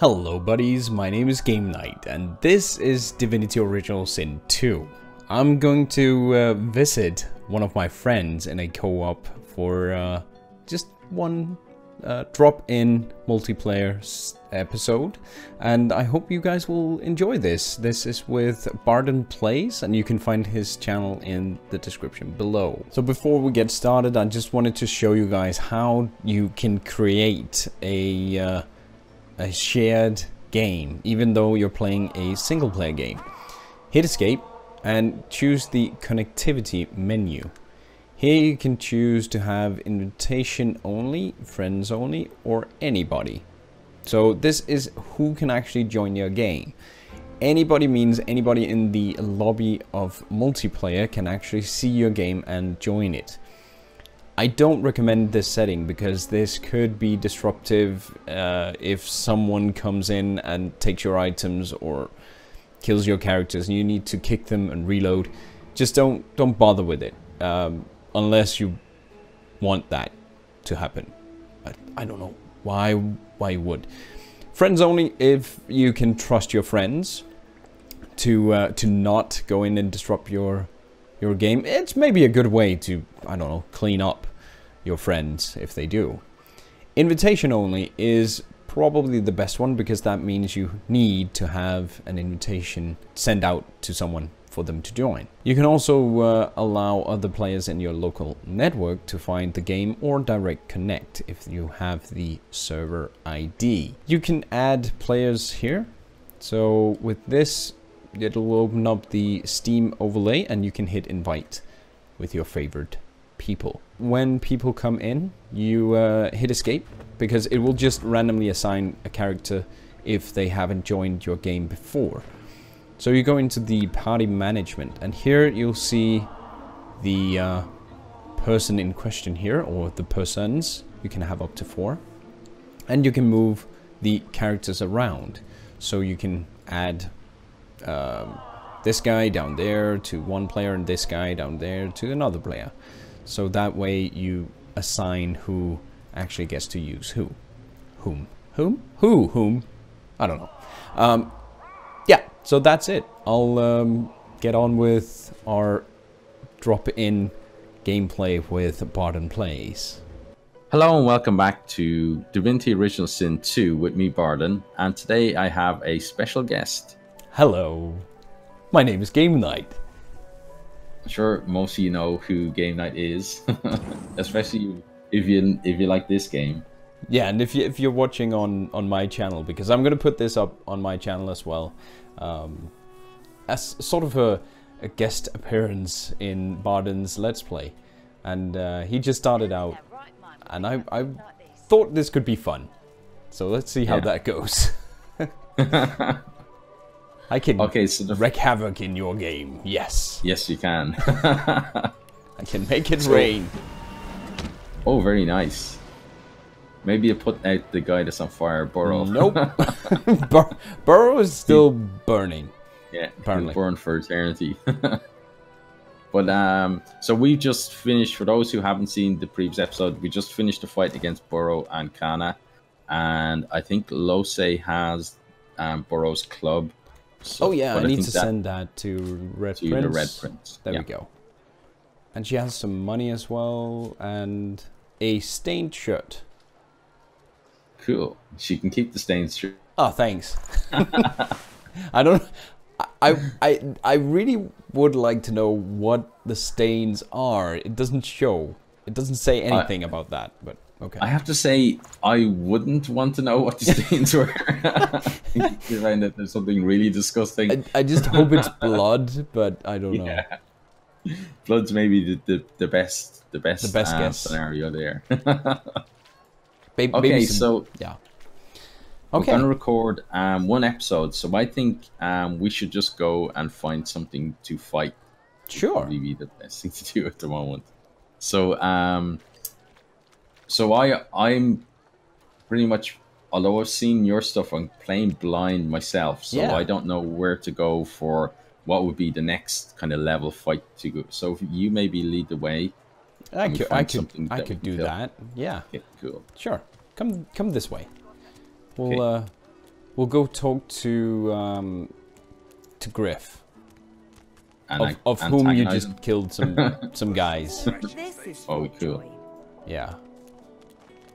Hello buddies, my name is Game Knight and this is Divinity Original Sin 2. I'm going to visit one of my friends in a co-op for just one drop-in multiplayer episode, and I hope you guys will enjoy this. This is with Bairdon Plays and you can find his channel in the description below. So before we get started, I just wanted to show you guys how you can create a shared game, even though you're playing a single player game. Hit escape and choose the connectivity menu. Here you can choose to have invitation only, friends only, or anybody. So this is who can actually join your game. Anybody means anybody in the lobby of multiplayer can actually see your game and join it. I don't recommend this setting because this could be disruptive if someone comes in and takes your items or kills your characters and you need to kick them and reload. Just don't bother with it unless you want that to happen. I don't know why you would. Friends only if you can trust your friends to not go in and disrupt your game. It's maybe a good way to, I don't know, clean up your friends if they do. Invitation only is probably the best one because that means you need to have an invitation sent out to someone for them to join. You can also allow other players in your local network to find the game or direct connect if you have the server ID. You can add players here. So with this, it'll open up the Steam overlay and you can hit invite with your favorite people. When people come in, you hit escape because it will just randomly assign a character if they haven't joined your game before. So you go into the party management and here you'll see the person in question here, or the persons. You can have up to 4 and you can move the characters around. So you can add this guy down there to one player and this guy down there to another player, so that way you assign who actually gets to use whom. I don't know. Yeah, so that's it. I'll get on with our drop-in gameplay with Bairdon Plays. Hello and welcome back to Divinity Original Sin 2 with me, Bairdon, and today I have a special guest. Hello, my name is Game Knight. I'm sure most of you know who Game Knight is, especially if you like this game. Yeah, and if you're watching on my channel, because I'm going to put this up on my channel as well, as sort of a guest appearance in Bairdon's Let's Play, and he just started out, and I thought this could be fun, so let's see how that goes. I can wreak havoc in your game, yes. Yes, you can. I can make it rain. Oh, very nice. Maybe you put out the guy that's on fire, Burrow. Nope. Burrow is still burning. Yeah, apparently. Burn for eternity. But, so we just finished, for those who haven't seen the previous episode, we just finished the fight against Burrow and Kana. And I think Lose has Burrow's club. So, oh yeah, I need to send that to Red Prince. There we go. And she has some money as well, and a stained shirt. Cool. She can keep the stained shirt. Oh, thanks. I really would like to know what the stains are. It doesn't show. It doesn't say anything about that, but okay. I have to say, I wouldn't want to know what the stains were. You find that there's something really disgusting. I just hope it's blood, but I don't know. Blood's maybe the best guess scenario there. Okay, so yeah, okay. We're gonna record one episode, so I think we should just go and find something to fight. Sure, would probably be the best thing to do at the moment. So so I'm pretty much, although I've seen your stuff, I'm playing blind myself, so I don't know where to go for what would be the next kind of level fight to go. So if you maybe lead the way. I could do that. Yeah. Okay, cool. Sure. Come this way. We'll We'll go talk to Griff. And of whom you just killed some guys. Oh, cool. Yeah.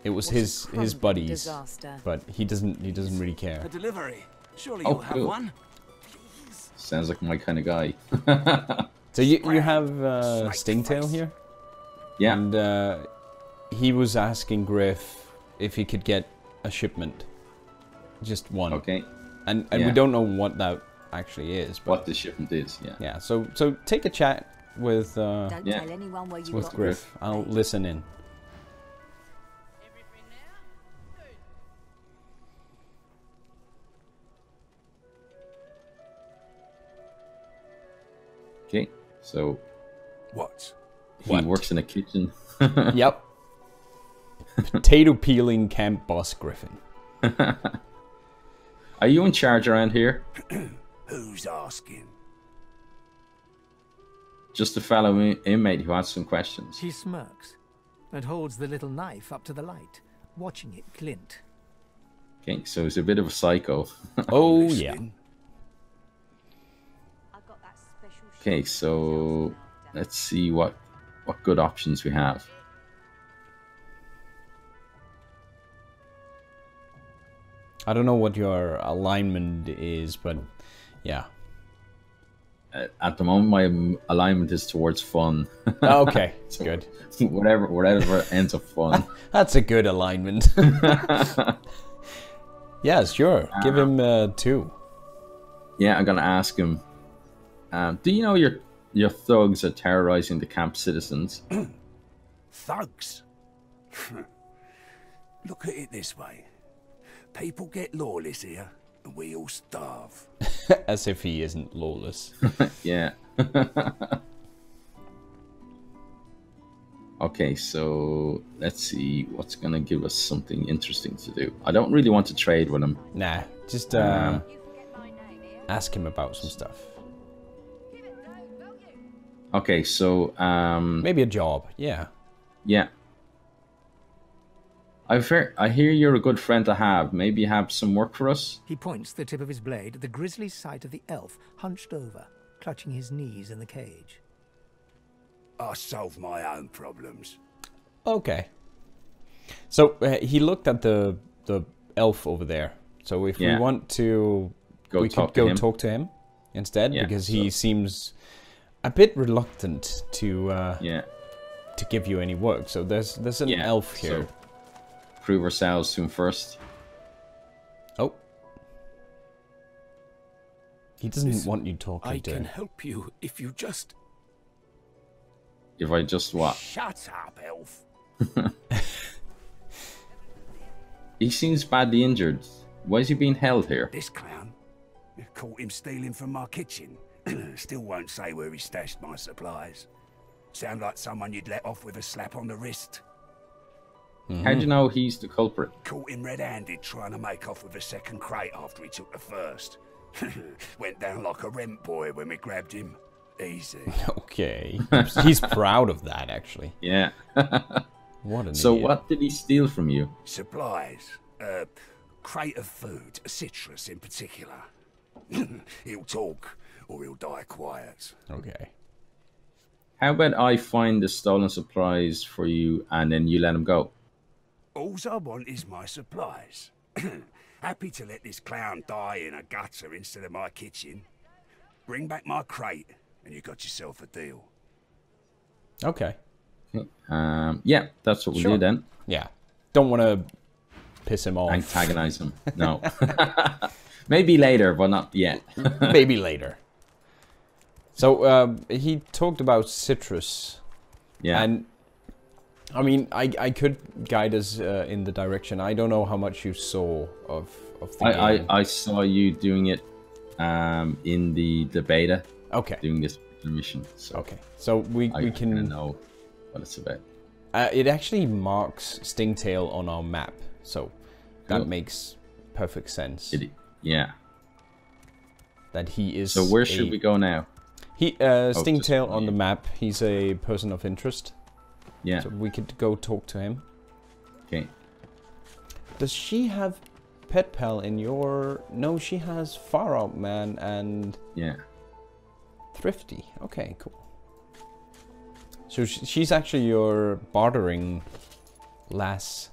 It was his buddies, disaster. But he doesn't really care. A delivery. Surely you'll have one. Sounds like my kind of guy. So you have Stingtail here? Yeah. And he was asking Griff if he could get a shipment, just one. Okay. And yeah. We don't know what that actually is. But what the shipment is? Yeah. Yeah. So take a chat with with Griff. I'll listen in. Okay, so he works in a kitchen. Yep. Potato peeling camp boss Griffin. Are you in charge around here? Who's asking? Just a fellow inmate who has some questions. She smirks and holds the little knife up to the light, watching it glint. Okay, so he's a bit of a psycho. Oh, yeah. Okay, so let's see what good options we have. I don't know what your alignment is, but yeah. At the moment, my alignment is towards fun. Okay, so good. Whatever ends up fun. That's a good alignment. Yeah, sure. Give him 2. Yeah, I'm gonna ask him. Do you know your thugs are terrorizing the camp citizens? Thugs? Look at it this way. People get lawless here, and we all starve. As if he isn't lawless. Yeah. Okay, so let's see what's going to give us something interesting to do. I don't really want to trade with him. Nah, just ask him about some stuff. Okay, so maybe a job, yeah. Yeah. I hear you're a good friend to have. Maybe you have some work for us? He points the tip of his blade at the grisly sight of the elf hunched over, clutching his knees in the cage. I solve my own problems. Okay. So he looked at the elf over there. So if we want to, we could go talk to him instead, because he seems a bit reluctant to give you any work. So there's an elf here. So prove ourselves to him first. Oh, he doesn't want you talking to him. I can help you if you just. If I just what? Shut up, elf. He seems badly injured. Why is he being held here? This clown. You caught him stealing from my kitchen. Still won't say where he stashed my supplies. Sound like someone you'd let off with a slap on the wrist. Mm-hmm. How do you know he's the culprit? Caught him red-handed trying to make off with a second crate after he took the first. Went down like a rent boy when we grabbed him. Easy. Okay. He's proud of that, actually. Yeah. What an idiot. What did he steal from you? Supplies. A crate of food, citrus in particular. He'll talk. Or he'll die quiet. Okay. How about I find the stolen supplies for you and then you let him go? All I want is my supplies. Happy to let this clown die in a gutter instead of my kitchen. Bring back my crate and you got yourself a deal. Okay. Yeah, that's what we'll do then. Yeah. Don't want to piss him off. Antagonize him. No. Maybe later, but not yet. Maybe later. So he talked about citrus, and I mean, I could guide us in the direction. I don't know how much you saw of the game. I saw you doing it in the beta. Okay. Doing this mission. So okay. So we can know what it's about. It actually marks Stingtail on our map, so that makes perfect sense. Yeah. That he is. So where should we go now? He Stingtail on the map. He's a person of interest. Yeah. So we could go talk to him. Okay. Does she have pet pal in your... No, she has Far Out Man and... Yeah. Thrifty. Okay, cool. So she's actually your bartering lass.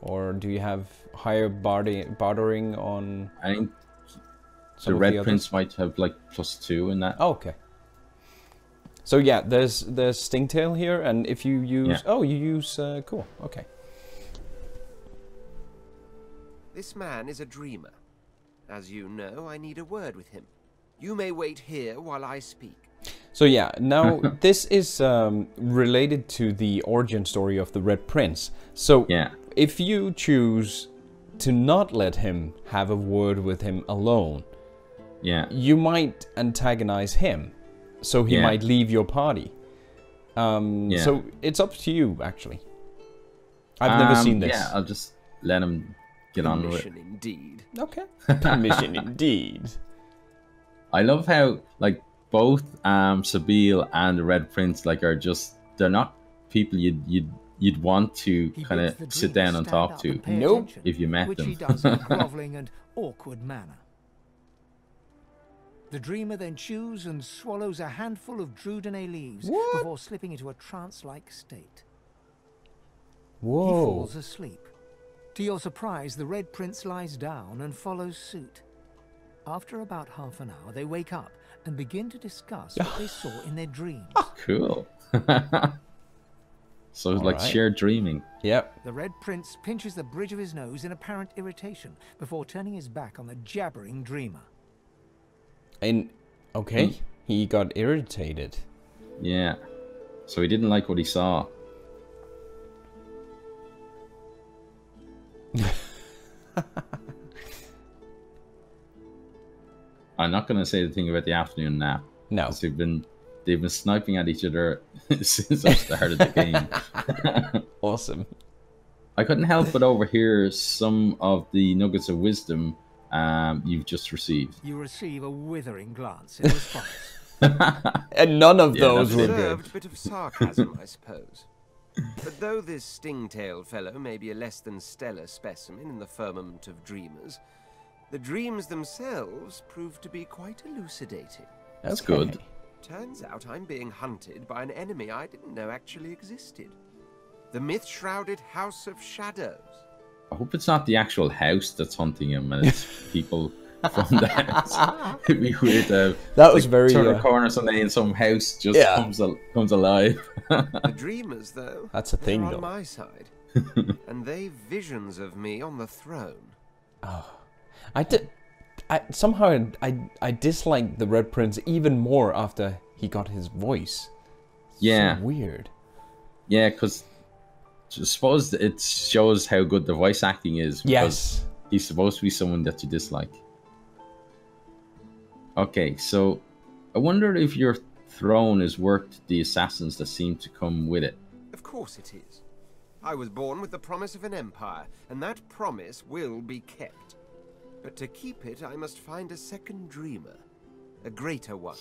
Or do you have higher bartering on... I think the Red Prince might have like +2 in that. Oh, okay. So yeah, there's Stingtail here, and if you use... Yeah. Oh, you use... cool, okay. This man is a dreamer. As you know, I need a word with him. You may wait here while I speak. So yeah, now this is related to the origin story of the Red Prince. So yeah. If you choose to not let him have a word with him alone, yeah, you might antagonize him, so he yeah. might leave your party. Yeah. So it's up to you, actually. I've never seen this. Yeah, I'll just let him get on with it. Permission indeed. Okay. Permission indeed. I love how like both Sebille and the Red Prince like are just they're not people you'd want to kind of sit down and talk to. Nope. If you met them. Which he does in a groveling and awkward manner. The dreamer then chews and swallows a handful of Drudene leaves what? Before slipping into a trance-like state. Whoa. He falls asleep. To your surprise, the Red Prince lies down and follows suit. After about half an hour, they wake up and begin to discuss what they saw in their dreams. Oh, cool. So it's like shared dreaming. Yep. The Red Prince pinches the bridge of his nose in apparent irritation before turning his back on the jabbering dreamer. And okay, he got irritated. Yeah. So he didn't like what he saw. I'm not gonna say the thing about the afternoon nap. No. Because they've been sniping at each other since I started the game. Awesome. I couldn't help but overhear some of the nuggets of wisdom you've just received. You receive a withering glance in response. And none of those were good. A bit of sarcasm, I suppose. But though this Stingtail fellow may be a less than stellar specimen in the firmament of dreamers, the dreams themselves prove to be quite elucidating. That's good. Turns out I'm being hunted by an enemy I didn't know actually existed. The myth-shrouded House of Shadows. I hope it's not the actual house that's hunting him, and it's people from the house. It'd be weird to that was like, very, turn a corner someday and some house just comes alive. The dreamers, though, that's a thing, though. On my side. And they've visions of me on the throne. Oh. I somehow disliked the Red Prince even more after he got his voice. Yeah. So weird. Yeah, because I suppose it shows how good the voice acting is. Yes. He's supposed to be someone that you dislike. Okay, so I wonder if your throne has worked the assassins that seem to come with it. Of course it is. I was born with the promise of an empire, and that promise will be kept. But to keep it, I must find a second dreamer. A greater one.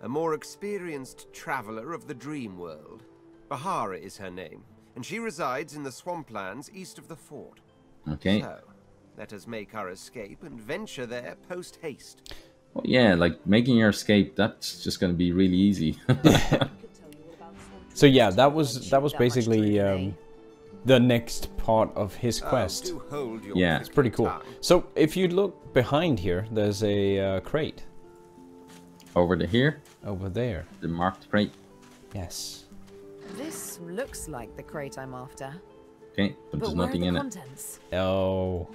A more experienced traveler of the dream world. Bahara is her name, and she resides in the swamplands east of the fort. Okay. So, let us make our escape and venture there post-haste. Well, yeah, like, making your escape, that's just going to be really easy. So yeah, that was basically... the next part of his quest. Yeah, it's pretty cool. So if you look behind here, there's a crate. Over to here? Over there. The marked crate. Yes. This looks like the crate I'm after. Okay, but there's nothing in it. Oh.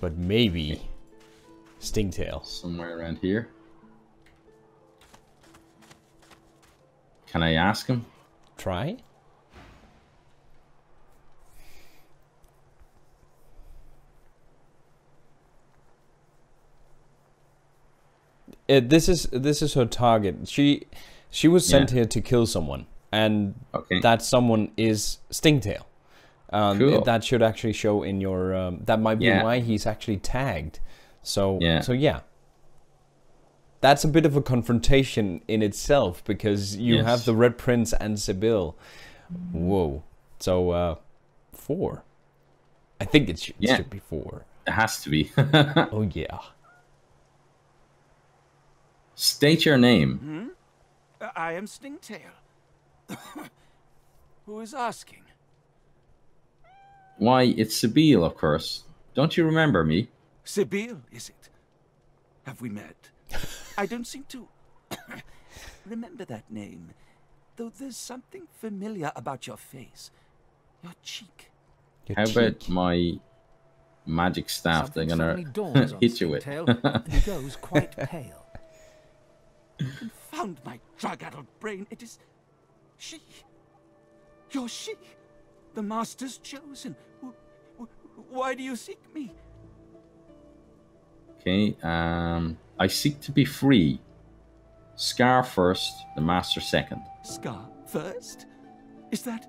But maybe Stingtail. Somewhere around here. Can I ask him? Try? This is her target. She was sent here to kill someone, and that someone is Stingtail. Cool. That should actually show in your. That might be why he's actually tagged. So that's a bit of a confrontation in itself because you have the Red Prince and Sebille. Whoa. So 4. I think it should be four. It has to be. Oh, yeah. State your name. Hmm? I am Stingtail. Who is asking? Why, it's Sebille, of course. Don't you remember me? Sebille, is it? Have we met? I don't seem to remember that name, though there's something familiar about your face, your cheek. How about my magic staff? They're gonna hit you with. He goes quite pale. Confound my drug-addled brain! It is she. You're she, the master's chosen. Why do you seek me? Okay, I seek to be free. Scar first, the master second. Scar first? Is that?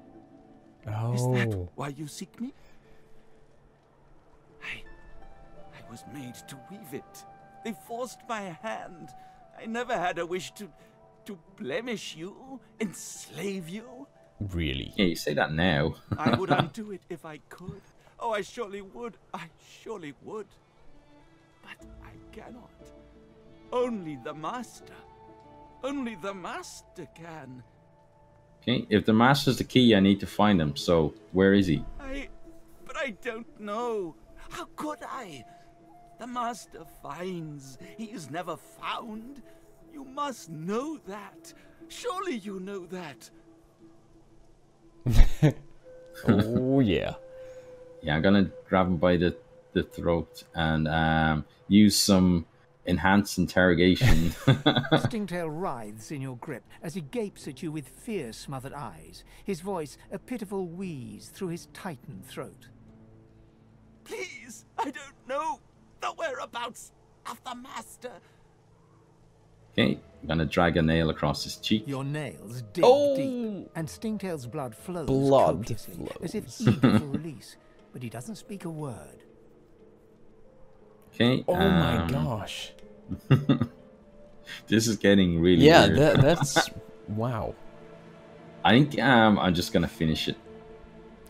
Oh. Is that why you seek me? I was made to weave it. They forced my hand. I never had a wish to blemish you, enslave you. Really? Yeah, you say that now. I would undo it if I could. Oh, I surely would. I surely would. But I cannot. Only the master. Only the master can. Okay, if the master's the key, I need to find him. So, where is he? But I don't know. How could I? The master finds. He is never found. You must know that. Surely you know that. Oh, yeah. Yeah, I'm gonna grab him by the throat and use some enhanced interrogation. Stingtail writhes in your grip as he gapes at you with fear-smothered eyes, his voice a pitiful wheeze through his tightened throat. Please, I don't know the whereabouts of the master. Okay, I'm gonna drag a nail across his cheek. Your nails dig deep, and Stingtail's blood flows copiously, as if eager for release, but he doesn't speak a word. Okay. Oh my gosh. This is getting really weird. Yeah, that's wow. I think I'm just gonna finish it.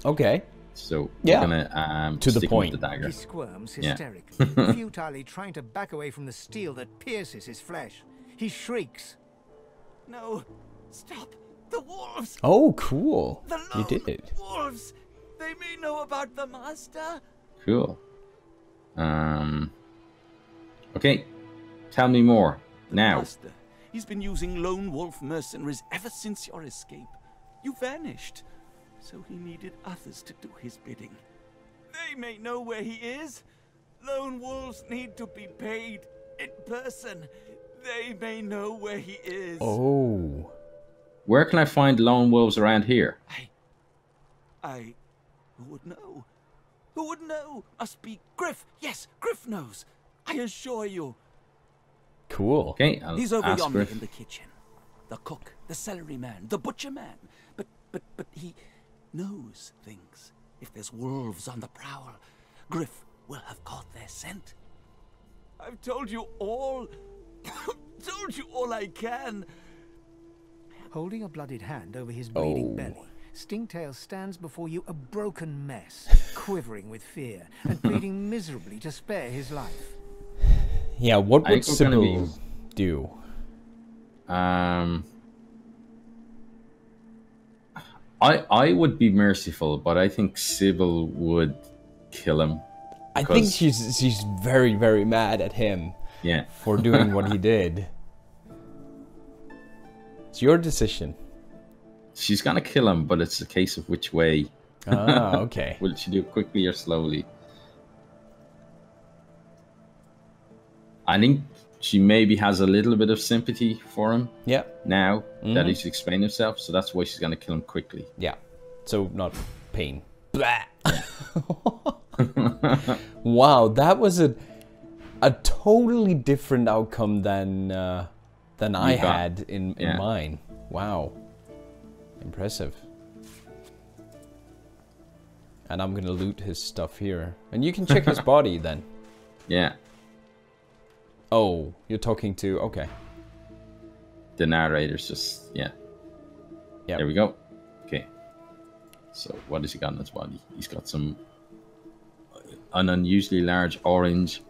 Okay. So we're gonna to the point. With the dagger. He squirms hysterically, futilely trying to back away from the steel that pierces his flesh. He shrieks. No, stop! The wolves. Oh, cool! The lone wolves. They may know about the master. Cool. Okay, tell me more now. Master, he's been using lone wolf mercenaries ever since your escape. You vanished, so he needed others to do his bidding. They may know where he is. Lone wolves need to be paid in person. They may know where he is. Oh, where can I find lone wolves around here? I would know. Who would know? Must be Griff. Yes, Griff knows. I assure you. Cool. Okay, he's over yonder in the kitchen. The cook, the celery man, the butcher man. But he knows things. If there's wolves on the prowl, Griff will have caught their scent. I've told you all. Told you all I can. Holding a bloodied hand over his bleeding belly. Stingtail stands before you a broken mess, quivering with fear and pleading miserably to spare his life. Yeah, what would Sebille do? I would be merciful, but I think Sebille would kill him. I think she's very, very mad at him. Yeah. For doing what he did. It's your decision. She's gonna kill him, but it's a case of which way. Ah, okay. Will she do it quickly or slowly? I think she maybe has a little bit of sympathy for him. Yeah. Now that he's explained himself, so that's why she's gonna kill him quickly. Yeah. So not pain. Blah. Wow, that was a totally different outcome than I had in mine. Wow. Impressive. And I'm gonna loot his stuff here, and you can check his body then. Yeah. Oh, you're talking to the narrator's just yeah, there we go. Okay, so what has he got in his body? He's got some an unusually large orange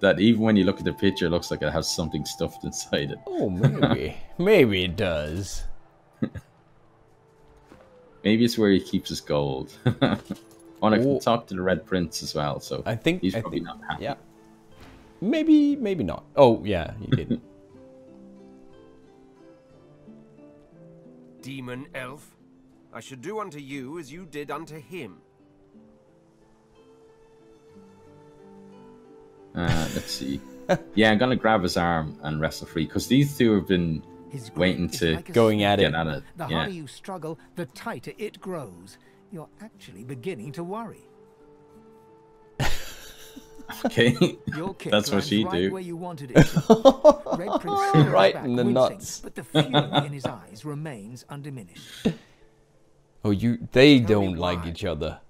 that even when you look at the picture, it looks like it has something stuffed inside it. Oh, maybe. Maybe it does. Maybe it's where he keeps his gold. I can talk to the Red Prince as well, so I think he's probably not happy. Yeah. Maybe not. Oh, yeah, he did. Demon elf, I should do unto you as you did unto him. Let's see. Yeah, I'm gonna grab his arm and wrestle free because these two have been waiting to get at it. The harder you struggle, the tighter it grows. You're actually beginning to worry. Okay, that's what she do. Where you wanted it. Red Prince right in the nuts. But the fury in his eyes remains undiminished. Oh, they don't like each other.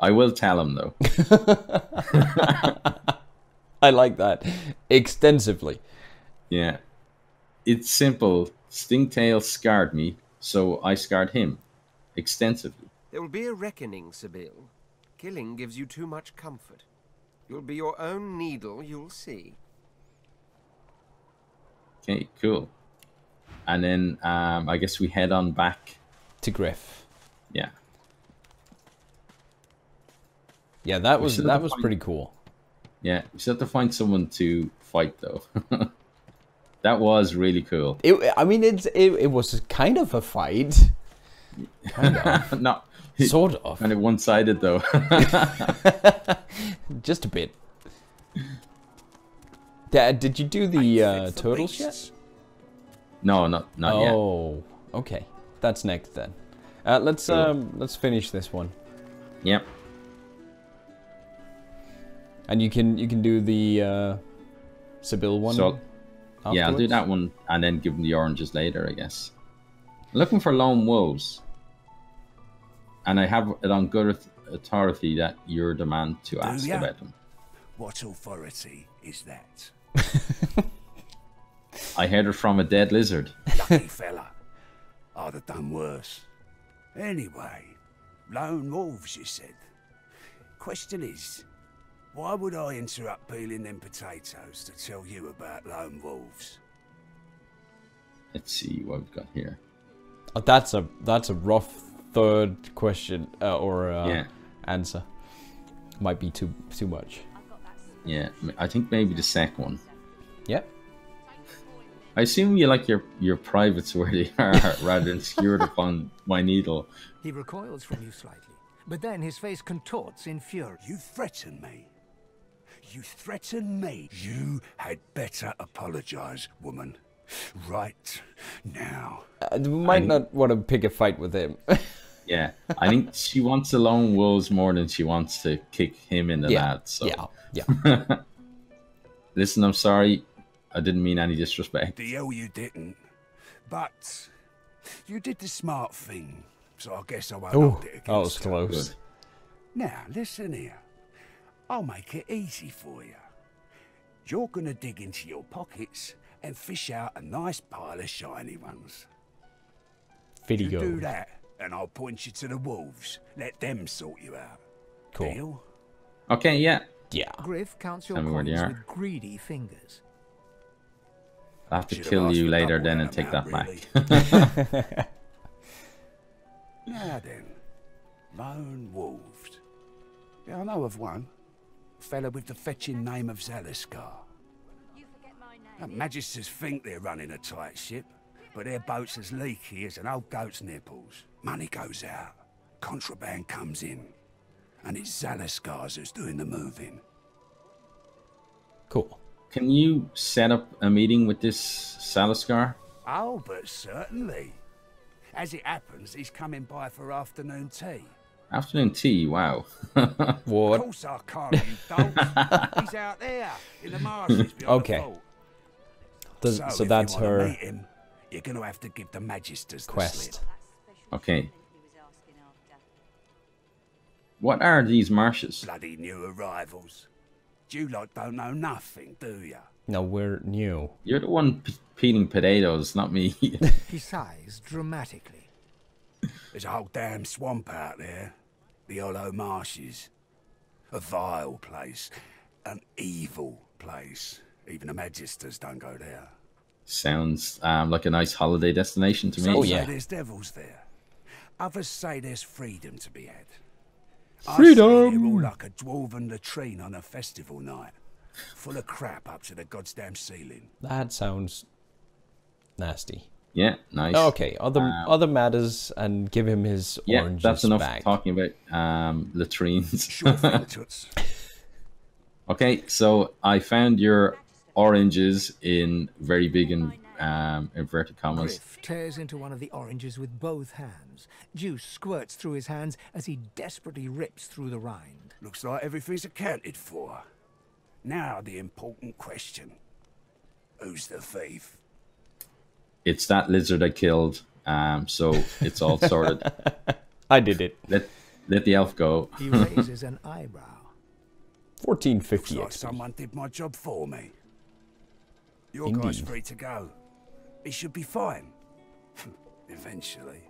I will tell him though. I like that extensively. Yeah, it's simple. Stingtail scarred me, so I scarred him extensively. There will be a reckoning, Sebille. Killing gives you too much comfort. You'll be your own needle, you'll see. Okay, cool. And then I guess we head on back to Griff. Yeah. Yeah, that was pretty cool. Yeah, we still have to find someone to fight though. That was really cool. I mean, it was kind of a fight. Kind of. Not sort of. Kind of one-sided though. Just a bit. Dad, did you do the turtles yet? No, not yet. Oh, okay. That's next then. Let's finish this one. Yep. And you can do the Sebille one. So, yeah, I'll do that one and then give them the oranges later, I guess. Looking for lone wolves. And I have it on good authority that you're the man to ask about them. What authority is that? I heard it from a dead lizard. Lucky fella. I'd have done worse. Anyway, lone wolves, you said. Question is, why would I interrupt peeling them potatoes to tell you about lone wolves? Let's see what we've got here. Oh, that's a rough third question answer. Might be too much. Yeah, I think maybe the second one. Yeah. I assume you like your privates where they are rather than skewered upon my needle. He recoils from you slightly, but then his face contorts in fury. You threaten me. You threaten me. You had better apologize, woman. Right now. We might not want to pick a fight with him. Yeah, I think she wants the lone wolves more than she wants to kick him in the lad. So. Yeah. Listen, I'm sorry. I didn't mean any disrespect. The hell you didn't. But you did the smart thing, so I guess I won't hold it against you. That was close. Good. Now, listen here. I'll make it easy for you. You're going to dig into your pockets and fish out a nice pile of shiny ones. You do that, and I'll point you to the wolves. Let them sort you out. Cool. Deal? Okay, yeah. Griff counts your coins with greedy fingers. I'll have to kill you later then and take that back. Now then, lone wolves. Yeah, I know of one. A fella with the fetching name of Zaleskar. Magisters think they're running a tight ship, but their boat's as leaky as an old goat's nipples. Money goes out, contraband comes in, and it's Zaleskar's who's doing the moving. Cool. Can you set up a meeting with this Zaleskar? Oh, but certainly. As it happens, he's coming by for afternoon tea. Afternoon tea, wow. What? Of course I can't, you dogs. He's out there, in the marshes beyond the vault. So that's her him, you're going to have to give the Magisters quest. Okay. What are these marshes? Bloody new arrivals. You lot don't know nothing, do you? No, we're new. You're the one peeling potatoes, not me. He sighs dramatically. There's a whole damn swamp out there. the Hollow Marshes. A vile place, an evil place. Even the Magisters don't go there. Sounds like a nice holiday destination to me. Oh yeah, there's devils there. Others say there's freedom to be had. Freedom. I say they're all like a dwarven latrine on a festival night, full of crap up to the goddamn ceiling. That sounds nasty. Yeah, nice. Okay, other matters, and give him his oranges back. That's enough talking about latrines. Sure thing, toots. Okay, so I found your oranges in very big and inverted commas. Griff tears into one of the oranges with both hands. Juice squirts through his hands as he desperately rips through the rind. Looks like everything's accounted for. Now the important question. Who's the thief? It's that lizard I killed, so it's all sorted. I did it. Let the elf go. He raises an eyebrow. 1450. Looks like someone did my job for me. Your guy's free to go. It should be fine. Eventually.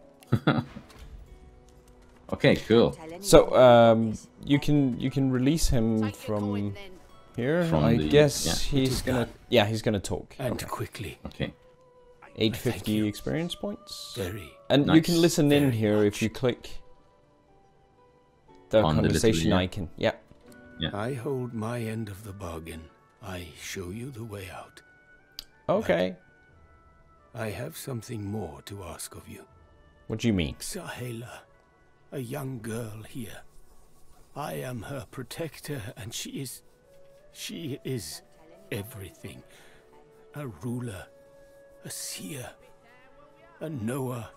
Okay, cool. So you can release him from here. I guess he's gonna talk. And okay. Quickly. Okay. 850 experience points. You can listen in here if you click the conversation icon. Yeah. Yeah. I hold my end of the bargain. I show you the way out. Okay. But I have something more to ask of you. What do you mean? Saheila, a young girl here. I am her protector, and she is everything. A ruler, a seer, a knower,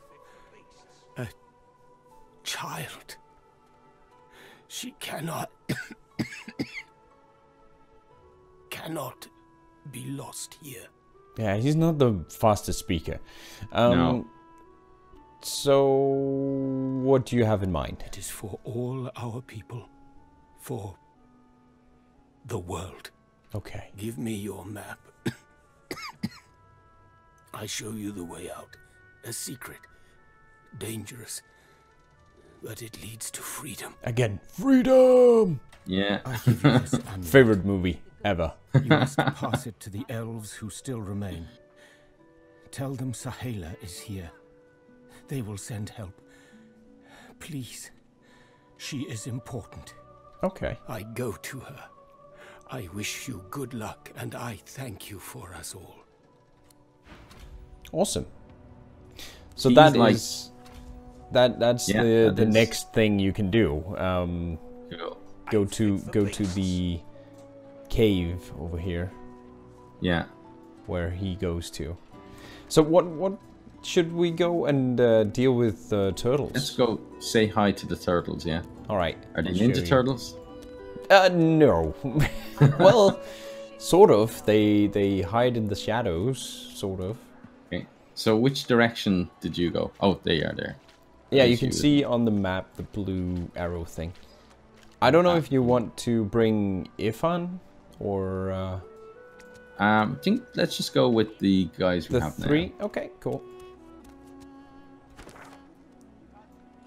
a child. She cannot be lost here. Yeah, he's not the fastest speaker. No. So, what do you have in mind? It is for all our people, for the world. Okay. Give me your map. I show you the way out. A secret. Dangerous. But it leads to freedom. Again, freedom! Yeah. Favorite movie ever. You must pass it to the elves who still remain. Tell them Saheila is here. They will send help. Please. She is important. Okay. I go to her. I wish you good luck, and I thank you for us all. Awesome. So that's the next thing you can do. Go to the cave over here. Yeah, where he goes to. So what should we go and deal with the turtles? Let's go say hi to the turtles. Yeah. All right. Are they ninja turtles? No. Well, sort of. They hide in the shadows, sort of. So which direction did you go? Oh, they are there. Yeah, you can see on the map the blue arrow thing. I don't know if you want to bring Ifan or... I think let's just go with the guys we have now. The three? Okay, cool.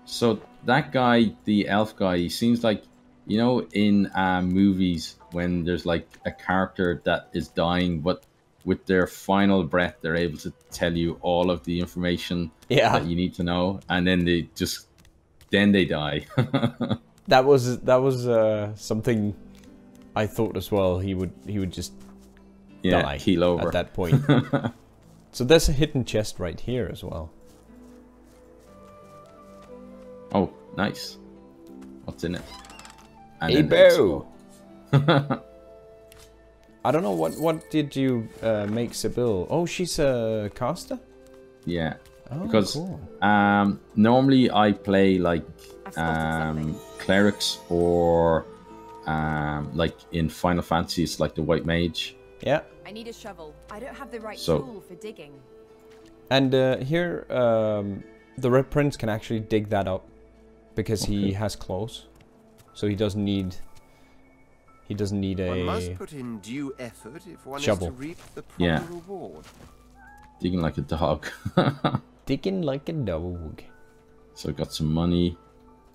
So that guy, the elf guy, he seems like, you know, in movies when there's like a character that is dying, but... with their final breath, they're able to tell you all of the information that you need to know, and then they just they die. that was something I thought as well. He would just die, keel over at that point. So there's a hidden chest right here as well. Oh, nice! What's in it? Hey, Bo. I don't know, what did you make Sebille? Oh, she's a caster? Yeah. Oh, because cool. Normally I play like clerics or like in Final Fantasy it's like the white mage. Yeah. I need a shovel. I don't have the right tool for digging. And here the Red Prince can actually dig that up because he has claws. So he doesn't need a one must put in due effort if one shovel. Is to reap the proper reward. Digging like a dog. Digging like a dog. So I got some money.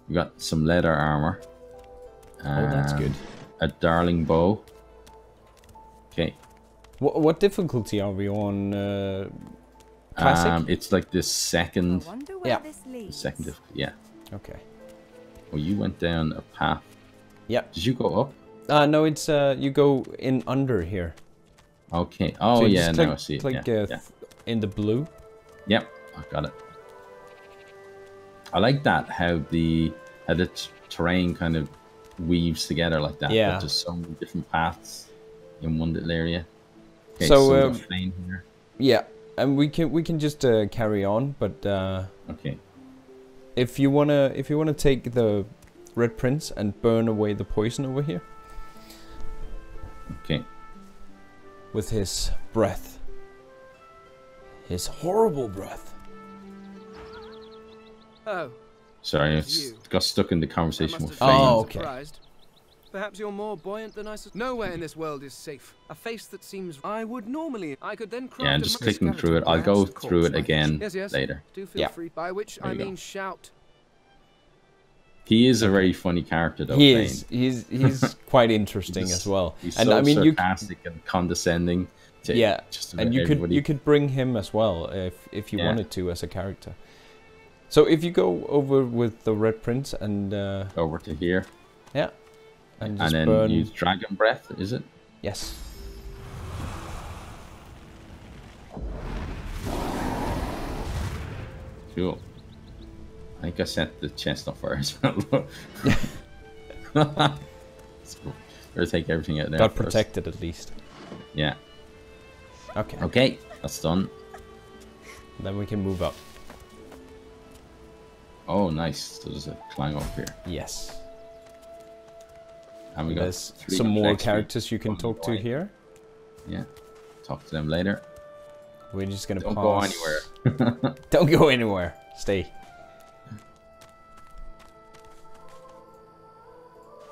We got some leather armor. Oh, that's good. A darling bow. Okay. What difficulty are we on? Classic. It's like this second. Yeah. The second difficulty. Yeah. Okay. Well, you went down a path. Yeah. Did you go up? No, it's you go in under here. Okay. Oh, so yeah. Now I see it. Click, yeah, in the blue. Yep, I got it. I like that how the terrain kind of weaves together like that. Yeah. Just so many different paths in one little area. Okay, so Fane here. Yeah, and we can just carry on, but okay. If you wanna take the Red Prince and burn away the poison over here. Okay. With his breath. His horrible breath. Oh. Sorry, I got stuck in the conversation with Fane. Oh, okay. Surprised. Perhaps you're more buoyant than I suspect. Nowhere in this world is safe. A face that seems I would normally. I could then craft. Yeah, I'm just clicking through it. I'll go through it again later. Do feel free. By which I mean shout. He is a very funny character, though. He is. He's quite interesting as well. He's so sarcastic and condescending. To just about everybody. you could bring him as well if you wanted to as a character. So if you go over with the Red Prince and over to here, yeah. And then use Dragon Breath, is it? Yes. Cool. I think I set the chest on fire as well. Cool. Better take everything out there. Got protected at least. Yeah. Okay. Okay, that's done. Then we can move up. Oh, nice. So there's a clang up here. Yes. And we got some more characters you can talk to here. Yeah, talk to them later. We're just gonna pause. Don't go anywhere. Don't go anywhere. Stay.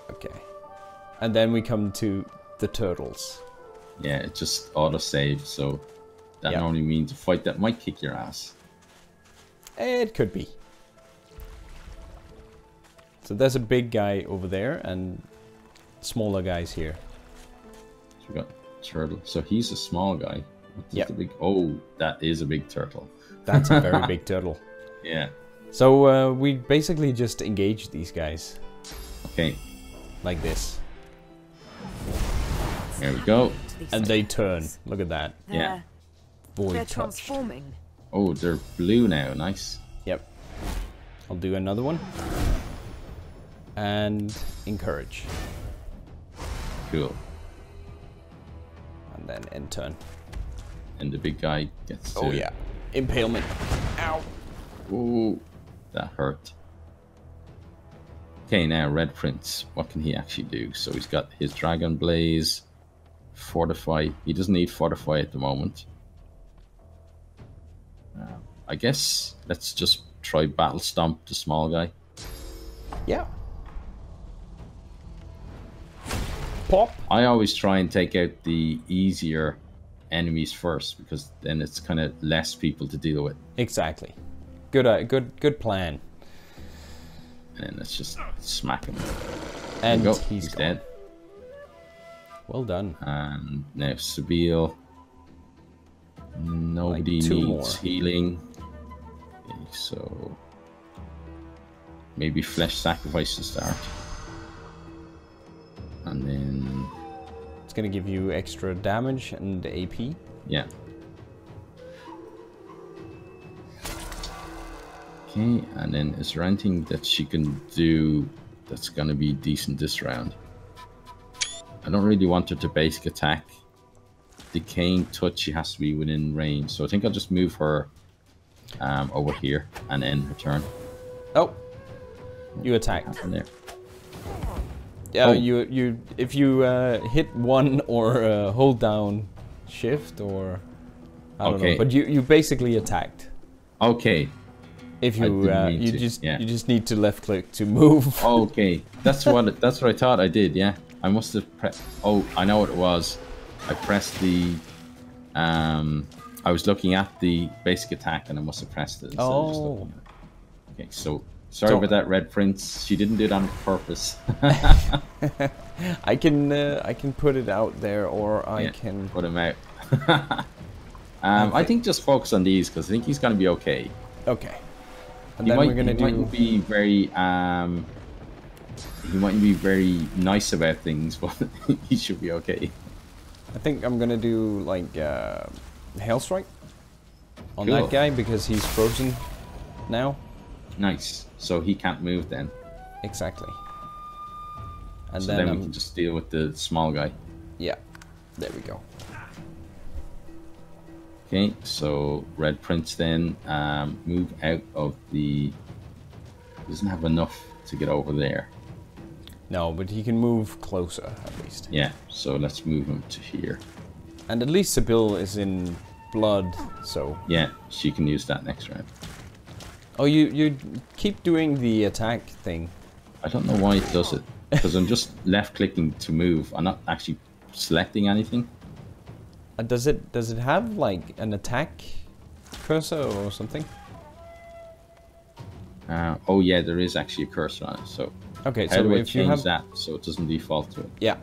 Okay. And then we come to the turtles. Yeah, it just auto saves, so that only means a fight that might kick your ass. It could be. So there's a big guy over there and smaller guys here. So we got turtle. So he's a small guy. Yeah. Oh, that is a big turtle. That's a very big turtle. Yeah. So we basically just engage these guys. Okay. Like this. There we go. And they turn. Look at that. Yeah. They're transforming. Oh, they're blue now. Nice. Yep. I'll do another one. And encourage. Cool. And then end turn. And the big guy gets to... Oh yeah. Impalement. Ow. Ooh. That hurt. Okay, now Red Prince. What can he actually do? So he's got his Dragon Blaze. Fortify. He doesn't need Fortify at the moment. I guess let's just try Battle Stomp the small guy. Yeah. Pop. I always try and take out the easier enemies first, because then it's kind of less people to deal with. Exactly. Good plan. And then let's just smack him. And go. He's gone. Dead. Well done. And now Sebille. Nobody needs healing. Okay, so maybe Flesh Sacrifice to start. And then it's gonna give you extra damage and AP. Yeah. Okay, and then is there anything that she can do that's gonna be decent this round? I don't really want her to basic attack. Decaying Touch, she has to be within range. So I think I'll just move her over here and end her turn. Oh, you attacked. Yeah, you if you hit one or hold down shift or I don't know, but you basically attacked. Okay. If you you just need to left click to move. Okay, that's what I thought I did. Yeah, I must have pressed. Oh, I know what it was. I pressed the. I was looking at the basic attack and I must have pressed it. Oh. Of just looking at it. Okay, so Sorry about that, Red Prince. She didn't do it on purpose. I can put it out there, or I can put him out. I think just focus on these because I think he's gonna be okay. Okay. And then we're gonna do. He might be very he might be very nice about things, but he should be okay. I think I'm gonna do like hail strike on that guy because he's frozen now. Nice. So he can't move then. Exactly. And so then we can just deal with the small guy. Yeah. There we go. Okay. So Red Prince then move out of the... He doesn't have enough to get over there. No, but he can move closer at least. Yeah. So let's move him to here. And at least Sebille is in blood, so... Yeah. She can use that next round. Oh, you keep doing the attack thing. I don't know why it does it. Because I'm just left-clicking to move. I'm not actually selecting anything. Does it have, like, an attack cursor or something? Oh, yeah, there is actually a cursor on it. So okay, so if you have that so it doesn't default to it? Yeah.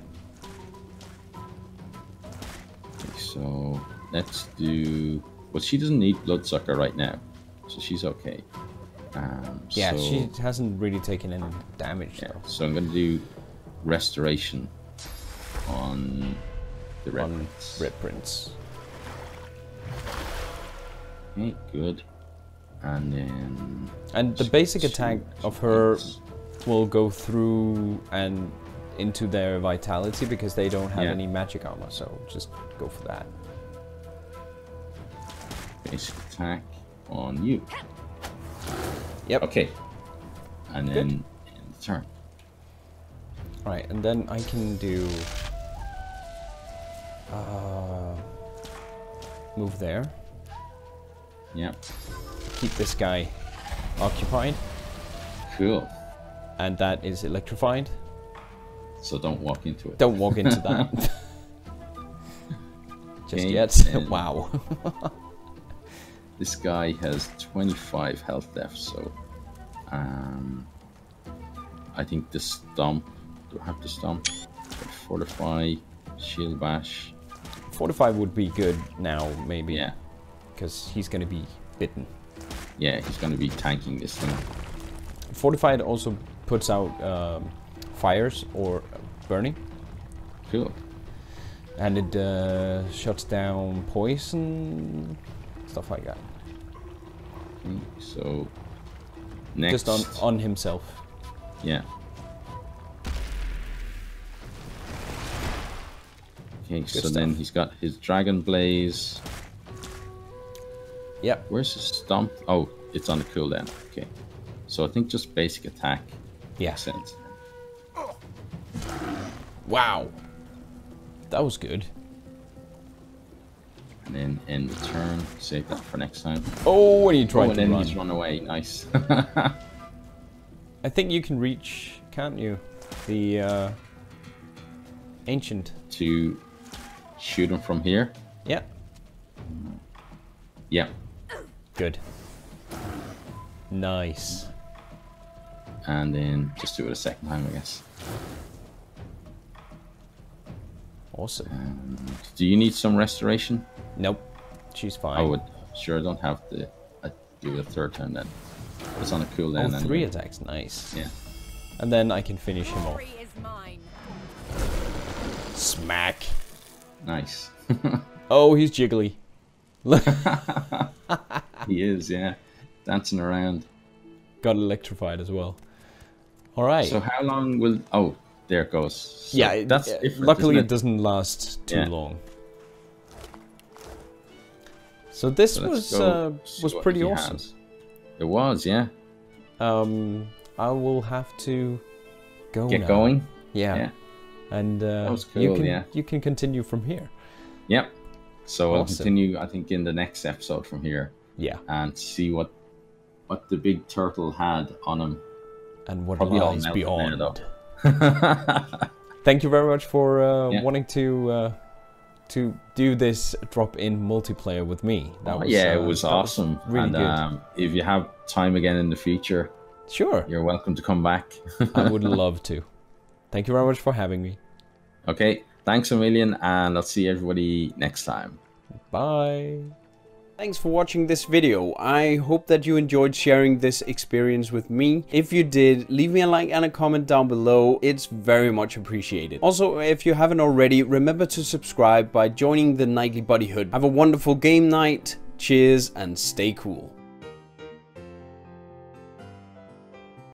Okay, so let's do... Well, she doesn't need Bloodsucker right now. So she's okay. Yeah, so she hasn't really taken any damage though. So I'm going to do restoration on the Red Prince. Okay, good. And then... And the basic attack of her will go through and into their vitality because they don't have any magic armor, so just go for that. Basic attack on you. Yep. Okay. And then end the turn. Right, and then I can do move there. Yep. Keep this guy occupied. Cool. And that is electrified. So don't walk into it. Don't walk into that. Just yet. Wow. This guy has 25 health left, so I think the stomp. Do I have to stomp? Fortify, shield bash. Fortify would be good now, maybe. Yeah, because he's going to be bitten. Yeah, he's going to be tanking this thing. Fortified also puts out fires or burning. Cool. And it shuts down poison. Stuff like that. So next, just on himself. Yeah. Okay, good stuff. Then he's got his Dragon Blaze. Yeah. Where's his stomp? Oh, it's on the cooldown. Okay. So I think just basic attack. Yeah. Makes sense. Wow. That was good. And then end the turn, save that for next time. Oh, and he tried to run. He's run away, nice. I think you can reach, can't you, the ancient? To shoot him from here? Yeah. Yeah. Good. Nice. And then just do it a second time, I guess. Awesome. Do you need some restoration? Nope, she's fine. I would sure don't have the. I do the third turn then. It's on a cooldown. Oh, three attacks, nice. Yeah, and then I can finish him off. Smack. Nice. Oh, he's jiggly. He is, yeah, dancing around. Got electrified as well. All right. So how long will? Oh, there it goes. So yeah, that's. Luckily, it doesn't last too long. So this was pretty awesome. It was, yeah. I will have to go now. Get going. Yeah. And that was cool, you can continue from here. Yep. So awesome. I'll continue, I think, in the next episode from here. Yeah. And see what the big turtle had on him. And what lies beyond. Thank you very much for wanting to. To do this drop-in multiplayer with me. That was, it was awesome. Really good. If you have time again in the future, Sure. You're welcome to come back. I would love to. Thank you very much for having me. Okay, thanks a million, and I'll see everybody next time. Bye. Thanks for watching this video. I hope that you enjoyed sharing this experience with me. If you did, leave me a like and a comment down below. It's very much appreciated. Also, if you haven't already, remember to subscribe by joining the Nightly Buddyhood. Have a wonderful game night. Cheers and stay cool.